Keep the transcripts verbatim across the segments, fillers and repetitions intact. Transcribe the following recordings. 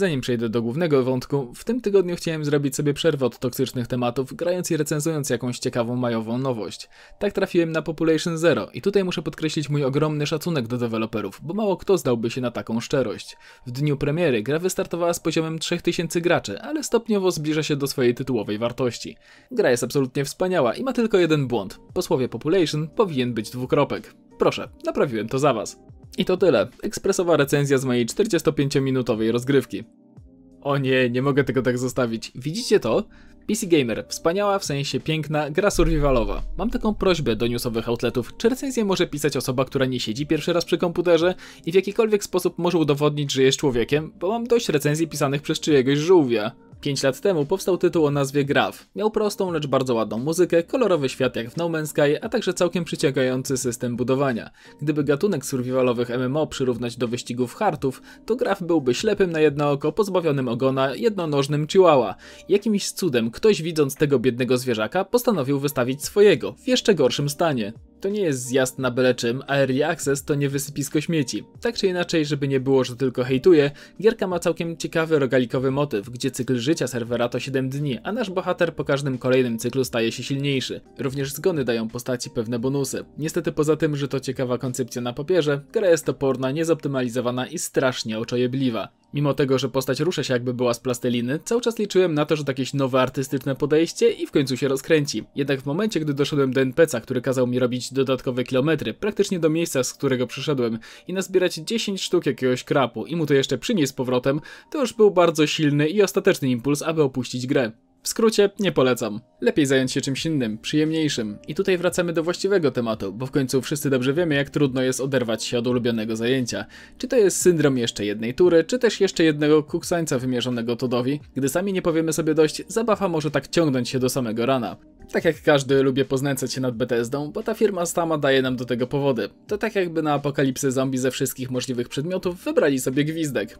Zanim przejdę do głównego wątku, w tym tygodniu chciałem zrobić sobie przerwę od toksycznych tematów, grając i recenzując jakąś ciekawą majową nowość. Tak trafiłem na Population Zero i tutaj muszę podkreślić mój ogromny szacunek do deweloperów, bo mało kto zdałby się na taką szczerość. W dniu premiery gra wystartowała z poziomem trzech tysięcy graczy, ale stopniowo zbliża się do swojej tytułowej wartości. Gra jest absolutnie wspaniała i ma tylko jeden błąd. Po słowie Population powinien być dwukropek. Proszę, naprawiłem to za was. I to tyle. Ekspresowa recenzja z mojej czterdziestopięciominutowej rozgrywki. O nie, nie mogę tego tak zostawić. Widzicie to? P C Gamer. Wspaniała, w sensie piękna, gra survivalowa. Mam taką prośbę do newsowych outletów. Czy recenzję może pisać osoba, która nie siedzi pierwszy raz przy komputerze i w jakikolwiek sposób może udowodnić, że jest człowiekiem? Bo mam dość recenzji pisanych przez czyjegoś żółwia. Pięć lat temu powstał tytuł o nazwie Graf. Miał prostą, lecz bardzo ładną muzykę, kolorowy świat jak w No Man's Sky, a także całkiem przyciągający system budowania. Gdyby gatunek survivalowych M M O przyrównać do wyścigów hartów, to Graf byłby ślepym na jedno oko, pozbawionym ogona, jednonożnym chihuahua. Jakimś cudem ktoś, widząc tego biednego zwierzaka, postanowił wystawić swojego, w jeszcze gorszym stanie. To nie jest zjazd na byle czym, a Early Access to nie wysypisko śmieci. Tak czy inaczej, żeby nie było, że tylko hejtuję, gierka ma całkiem ciekawy rogalikowy motyw, gdzie cykl życia serwera to siedem dni, a nasz bohater po każdym kolejnym cyklu staje się silniejszy. Również zgony dają postaci pewne bonusy. Niestety poza tym, że to ciekawa koncepcja na papierze, gra jest toporna, niezoptymalizowana i strasznie oczojebliwa. Mimo tego, że postać rusza się jakby była z plasteliny, cały czas liczyłem na to, że to jakieś nowe artystyczne podejście i w końcu się rozkręci. Jednak w momencie, gdy doszedłem do en pe ce a, który kazał mi robić dodatkowe kilometry, praktycznie do miejsca, z którego przyszedłem, i nazbierać dziesięć sztuk jakiegoś krapu i mu to jeszcze przynieść z powrotem, to już był bardzo silny i ostateczny impuls, aby opuścić grę. W skrócie, nie polecam. Lepiej zająć się czymś innym, przyjemniejszym. I tutaj wracamy do właściwego tematu, bo w końcu wszyscy dobrze wiemy, jak trudno jest oderwać się od ulubionego zajęcia. Czy to jest syndrom jeszcze jednej tury, czy też jeszcze jednego kuksańca wymierzonego Toddowi? Gdy sami nie powiemy sobie dość, zabawa może tak ciągnąć się do samego rana. Tak jak każdy, lubię poznęcać się nad Bethesdą, bo ta firma sama daje nam do tego powody. To tak jakby na apokalipsy zombie ze wszystkich możliwych przedmiotów wybrali sobie gwizdek.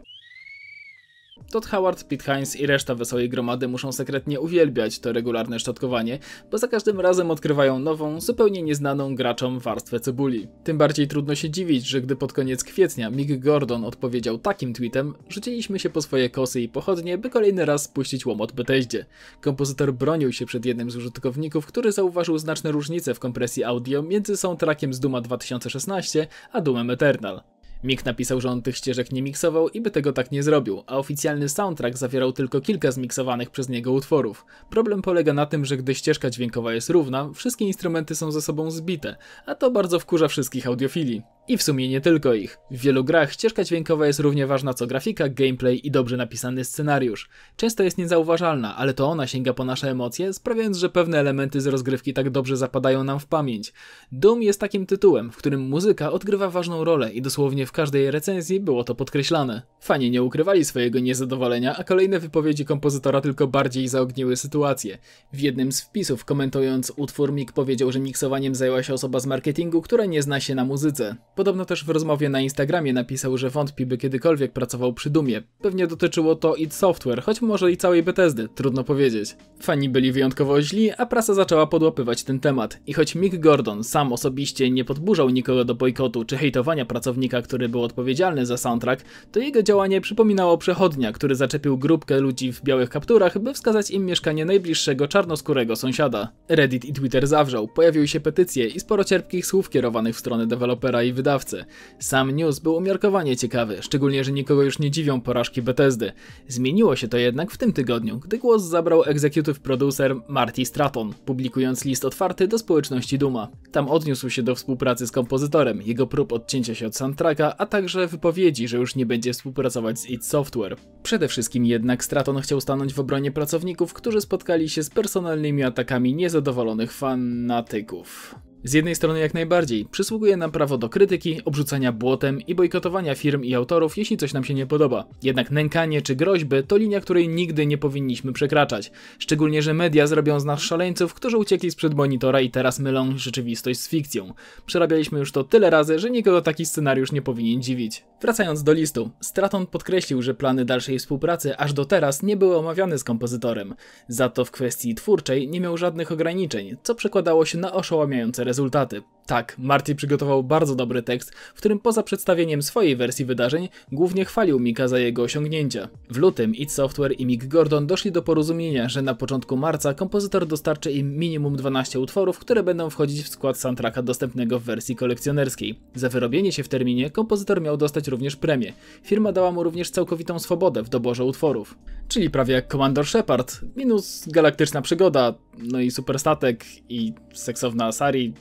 Todd Howard, Pete Hines i reszta wesołej gromady muszą sekretnie uwielbiać to regularne szczotkowanie, bo za każdym razem odkrywają nową, zupełnie nieznaną graczom warstwę cebuli. Tym bardziej trudno się dziwić, że gdy pod koniec kwietnia Mick Gordon odpowiedział takim tweetem, rzuciliśmy się po swoje kosy i pochodnie, by kolejny raz spuścić łomot Bethesdzie. Kompozytor bronił się przed jednym z użytkowników, który zauważył znaczne różnice w kompresji audio między soundtrackiem z Dooma dwa tysiące szesnastego a Doomem Eternal. Mick napisał, że on tych ścieżek nie miksował i by tego tak nie zrobił, a oficjalny soundtrack zawierał tylko kilka zmiksowanych przez niego utworów. Problem polega na tym, że gdy ścieżka dźwiękowa jest równa, wszystkie instrumenty są ze sobą zbite, a to bardzo wkurza wszystkich audiofili. I w sumie nie tylko ich. W wielu grach ścieżka dźwiękowa jest równie ważna co grafika, gameplay i dobrze napisany scenariusz. Często jest niezauważalna, ale to ona sięga po nasze emocje, sprawiając, że pewne elementy z rozgrywki tak dobrze zapadają nam w pamięć. Doom jest takim tytułem, w którym muzyka odgrywa ważną rolę i dosłownie w każdej recenzji było to podkreślane. Fani nie ukrywali swojego niezadowolenia, a kolejne wypowiedzi kompozytora tylko bardziej zaogniły sytuację. W jednym z wpisów komentując utwór Mick powiedział, że miksowaniem zajęła się osoba z marketingu, która nie zna się na muzyce. Podobno też w rozmowie na Instagramie napisał, że wątpi, by kiedykolwiek pracował przy Doomie. Pewnie dotyczyło to id Software, choć może i całej Bethesdy, trudno powiedzieć. Fani byli wyjątkowo źli, a prasa zaczęła podłapywać ten temat. I choć Mick Gordon sam osobiście nie podburzał nikogo do bojkotu czy hejtowania pracownika, który był odpowiedzialny za soundtrack, to jego działanie przypominało przechodnia, który zaczepił grupkę ludzi w białych kapturach, by wskazać im mieszkanie najbliższego czarnoskórego sąsiada. Reddit i Twitter zawrzał, pojawiły się petycje i sporo cierpkich słów kierowanych w stronę dewelopera i wydawcy. Sam news był umiarkowanie ciekawy, szczególnie, że nikogo już nie dziwią porażki Bethesdy. Zmieniło się to jednak w tym tygodniu, gdy głos zabrał executive producer Marty Stratton, publikując list otwarty do społeczności Dooma. Tam odniósł się do współpracy z kompozytorem, jego prób odcięcia się od soundtracka, a także wypowiedzi, że już nie będzie współpracować z id Software. Przede wszystkim jednak Stratton chciał stanąć w obronie pracowników, którzy spotkali się z personalnymi atakami niezadowolonych fanatyków. Z jednej strony jak najbardziej, przysługuje nam prawo do krytyki, obrzucania błotem i bojkotowania firm i autorów, jeśli coś nam się nie podoba. Jednak nękanie czy groźby to linia, której nigdy nie powinniśmy przekraczać. Szczególnie, że media zrobią z nas szaleńców, którzy uciekli sprzed monitora i teraz mylą rzeczywistość z fikcją. Przerabialiśmy już to tyle razy, że nikogo taki scenariusz nie powinien dziwić. Wracając do listu, Stratton podkreślił, że plany dalszej współpracy aż do teraz nie były omawiane z kompozytorem. Za to w kwestii twórczej nie miał żadnych ograniczeń, co przekładało się na oszałamiające rezultaty. Tak, Marty przygotował bardzo dobry tekst, w którym poza przedstawieniem swojej wersji wydarzeń głównie chwalił Micka za jego osiągnięcia. W lutym id Software i Mick Gordon doszli do porozumienia, że na początku marca kompozytor dostarczy im minimum dwanaście utworów, które będą wchodzić w skład soundtracka dostępnego w wersji kolekcjonerskiej. Za wyrobienie się w terminie kompozytor miał dostać również premię. Firma dała mu również całkowitą swobodę w doborze utworów. Czyli prawie jak Commander Shepard, minus galaktyczna przygoda, no i superstatek i seksowna Asari.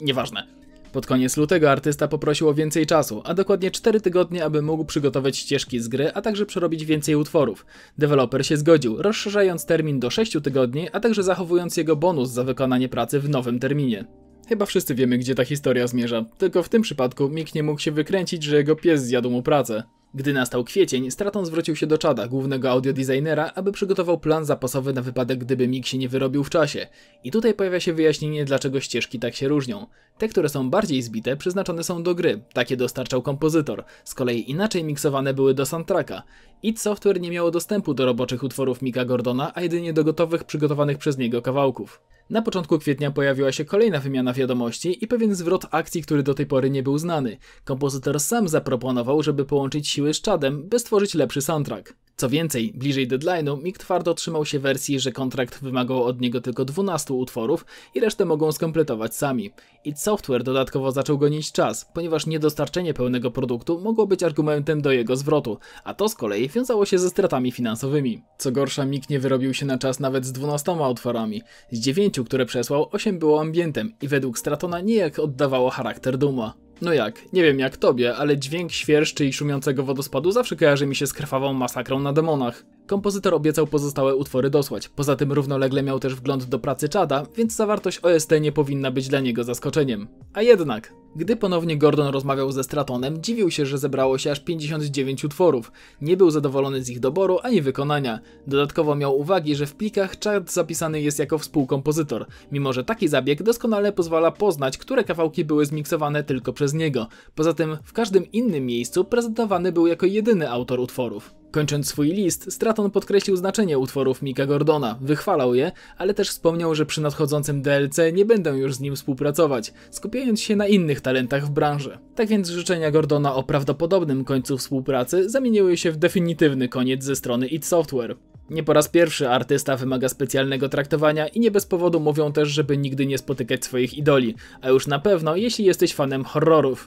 Nieważne. Pod koniec lutego artysta poprosił o więcej czasu, a dokładnie cztery tygodnie, aby mógł przygotować ścieżki z gry, a także przerobić więcej utworów. Deweloper się zgodził, rozszerzając termin do sześciu tygodni, a także zachowując jego bonus za wykonanie pracy w nowym terminie. Chyba wszyscy wiemy, gdzie ta historia zmierza, tylko w tym przypadku Mick nie mógł się wykręcić, że jego pies zjadł mu pracę. Gdy nastał kwiecień, Stratton zwrócił się do Chada, głównego audiodesignera, aby przygotował plan zapasowy na wypadek, gdyby Mick się nie wyrobił w czasie. I tutaj pojawia się wyjaśnienie, dlaczego ścieżki tak się różnią. Te, które są bardziej zbite, przeznaczone są do gry, takie dostarczał kompozytor. Z kolei inaczej miksowane były do soundtracka. id Software nie miało dostępu do roboczych utworów Micka Gordona, a jedynie do gotowych, przygotowanych przez niego kawałków. Na początku kwietnia pojawiła się kolejna wymiana wiadomości i pewien zwrot akcji, który do tej pory nie był znany. Kompozytor sam zaproponował, żeby połączyć siły z Chadem, by stworzyć lepszy soundtrack. Co więcej, bliżej deadline'u Mick twardo trzymał się wersji, że kontrakt wymagał od niego tylko dwunastu utworów i resztę mogą skompletować sami. id Software dodatkowo zaczął gonić czas, ponieważ niedostarczenie pełnego produktu mogło być argumentem do jego zwrotu, a to z kolei wiązało się ze stratami finansowymi. Co gorsza, Mick nie wyrobił się na czas nawet z dwunastoma utworami. Z dziewięciu, które przesłał, osiem było ambientem i według Strattona nijak oddawało charakter Dooma. No jak, nie wiem jak tobie, ale dźwięk świerszczy i szumiącego wodospadu zawsze kojarzy mi się z krwawą masakrą na demonach. Kompozytor obiecał pozostałe utwory dosłać, poza tym równolegle miał też wgląd do pracy Chada, więc zawartość O S T nie powinna być dla niego zaskoczeniem. A jednak, gdy ponownie Gordon rozmawiał ze Strattonem, dziwił się, że zebrało się aż pięćdziesiąt dziewięć utworów. Nie był zadowolony z ich doboru ani wykonania. Dodatkowo miał uwagi, że w plikach Chad zapisany jest jako współkompozytor, mimo że taki zabieg doskonale pozwala poznać, które kawałki były zmiksowane tylko przez niego. Poza tym w każdym innym miejscu prezentowany był jako jedyny autor utworów. Kończąc swój list, Stratton podkreślił znaczenie utworów Micka Gordona, wychwalał je, ale też wspomniał, że przy nadchodzącym D L C nie będą już z nim współpracować, skupiając się na innych talentach w branży. Tak więc życzenia Gordona o prawdopodobnym końcu współpracy zamieniły się w definitywny koniec ze strony id Software. Nie po raz pierwszy artysta wymaga specjalnego traktowania i nie bez powodu mówią też, żeby nigdy nie spotykać swoich idoli, a już na pewno jeśli jesteś fanem horrorów.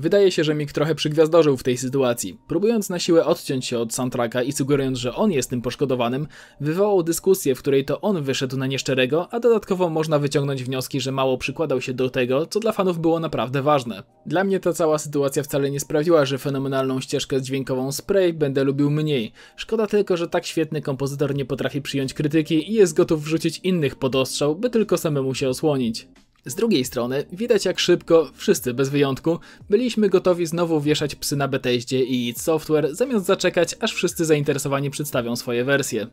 Wydaje się, że Mick trochę przygwiazdorzył w tej sytuacji. Próbując na siłę odciąć się od soundtracka i sugerując, że on jest tym poszkodowanym, wywołał dyskusję, w której to on wyszedł na nieszczerego, a dodatkowo można wyciągnąć wnioski, że mało przykładał się do tego, co dla fanów było naprawdę ważne. Dla mnie ta cała sytuacja wcale nie sprawiła, że fenomenalną ścieżkę dźwiękową Spray będę lubił mniej. Szkoda tylko, że tak świetny kompozytor nie potrafi przyjąć krytyki i jest gotów wrzucić innych pod ostrzał, by tylko samemu się osłonić. Z drugiej strony widać jak szybko, wszyscy bez wyjątku, byliśmy gotowi znowu wieszać psy na Bethesdzie i id Software, zamiast zaczekać, aż wszyscy zainteresowani przedstawią swoje wersje.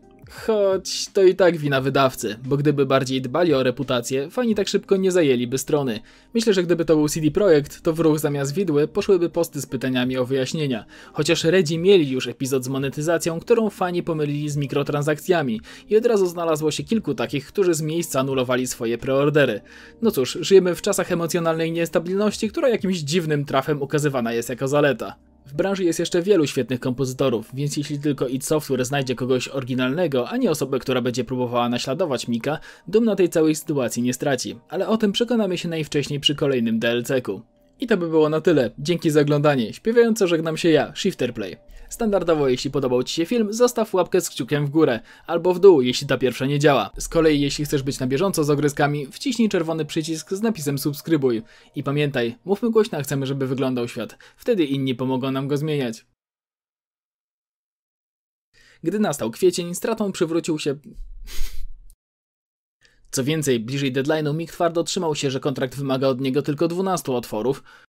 Choć to i tak wina wydawcy, bo gdyby bardziej dbali o reputację, fani tak szybko nie zajęliby strony. Myślę, że gdyby to był C D Projekt, to w ruch zamiast widły poszłyby posty z pytaniami o wyjaśnienia. Chociaż Redzi mieli już epizod z monetyzacją, którą fani pomylili z mikrotransakcjami i od razu znalazło się kilku takich, którzy z miejsca anulowali swoje preordery. No cóż, żyjemy w czasach emocjonalnej niestabilności, która jakimś dziwnym trafem ukazywana jest jako zaleta. W branży jest jeszcze wielu świetnych kompozytorów, więc jeśli tylko id Software znajdzie kogoś oryginalnego, a nie osobę, która będzie próbowała naśladować Micka, Doom na tej całej sytuacji nie straci. Ale o tym przekonamy się najwcześniej przy kolejnym D L C ku. I to by było na tyle. Dzięki za oglądanie. Śpiewająco żegnam się ja, ShifterPlay. Standardowo, jeśli podobał Ci się film, zostaw łapkę z kciukiem w górę, albo w dół, jeśli ta pierwsza nie działa. Z kolei, jeśli chcesz być na bieżąco z ogryzkami, wciśnij czerwony przycisk z napisem subskrybuj. I pamiętaj, mówmy głośno, a chcemy, żeby wyglądał świat. Wtedy inni pomogą nam go zmieniać. Gdy nastał kwiecień, Stratton przywrócił się... Co więcej, bliżej deadline'u Mick twardo trzymał się, że kontrakt wymaga od niego tylko dwunastu utworów,